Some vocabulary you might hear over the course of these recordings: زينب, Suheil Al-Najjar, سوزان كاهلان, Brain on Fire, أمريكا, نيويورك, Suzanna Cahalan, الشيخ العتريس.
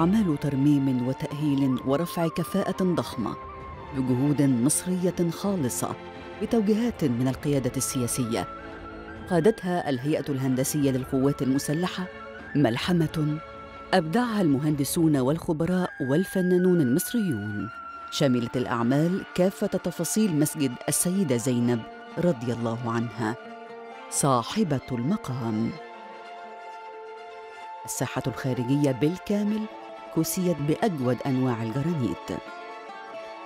أعمال ترميم وتأهيل ورفع كفاءة ضخمة بجهود مصرية خالصة بتوجيهات من القيادة السياسية قادتها الهيئة الهندسية للقوات المسلحة، ملحمة أبدعها المهندسون والخبراء والفنانون المصريون، شملت الأعمال كافة تفاصيل مسجد السيدة زينب رضي الله عنها صاحبة المقام. الساحة الخارجية بالكامل كسيت بأجود أنواع الجرانيت.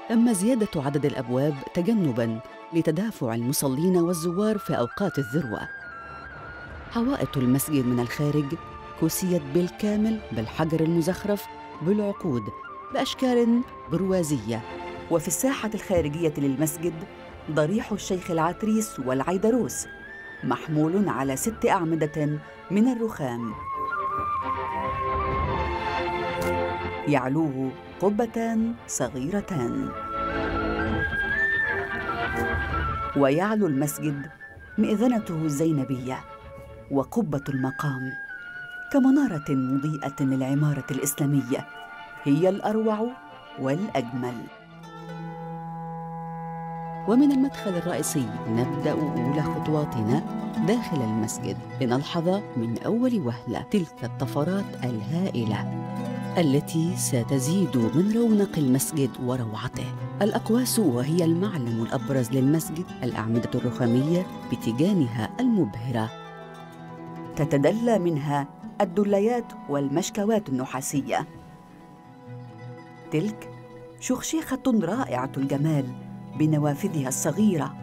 تم زيادة عدد الأبواب تجنباً لتدافع المصلين والزوار في أوقات الذروة. حوائط المسجد من الخارج كسيت بالكامل بالحجر المزخرف بالعقود بأشكال بروازية. وفي الساحة الخارجية للمسجد ضريح الشيخ العتريس والعيدروس محمول على 6 أعمدة من الرخام يعلوه قبتان صغيرتان، ويعلو المسجد مئذنته الزينبية وقبة المقام كمنارة مضيئة للعمارة الإسلامية هي الأروع والأجمل. ومن المدخل الرئيسي نبدأ أولى خطواتنا داخل المسجد لنلحظ من أول وهلة تلك الطفرات الهائلة التي ستزيد من رونق المسجد وروعته. الأقواس وهي المعلم الأبرز للمسجد، الأعمدة الرخامية بتيجانها المبهرة تتدلى منها الدليات والمشكوات النحاسية. تلك شخشيخة رائعة الجمال بنوافذها الصغيرة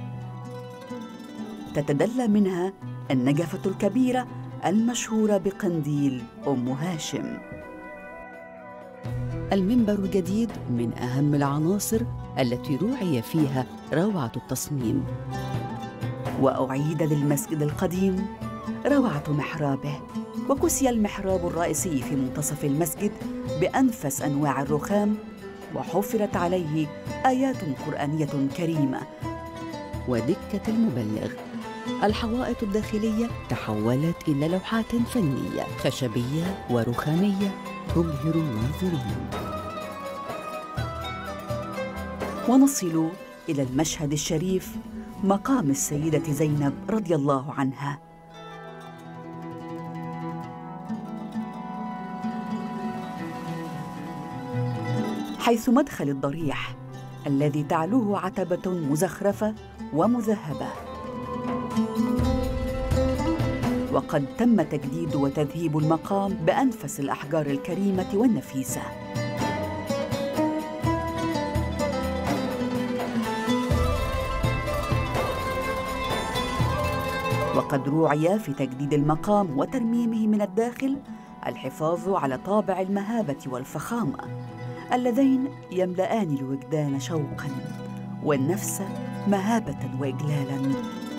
تتدلى منها النجفة الكبيرة المشهورة بقنديل أم هاشم. المنبر الجديد من أهم العناصر التي روعي فيها روعة التصميم، وأعيد للمسجد القديم روعة محرابه، وكسي المحراب الرئيسي في منتصف المسجد بأنفس أنواع الرخام وحفرت عليه آيات قرآنية كريمة ودكة المبلغ. الحوائط الداخلية تحولت إلى لوحات فنية خشبية ورخامية تبهر الناظرين. ونصل إلى المشهد الشريف مقام السيدة زينب رضي الله عنها. حيث مدخل الضريح الذي تعلوه عتبة مزخرفة ومذهبة. وقد تم تجديد وتذهيب المقام بأنفس الأحجار الكريمة والنفيسة. وقد روعي في تجديد المقام وترميمه من الداخل الحفاظ على طابع المهابة والفخامة اللذين يملأان الوجدان شوقاً والنفس مهابة وإجلالاً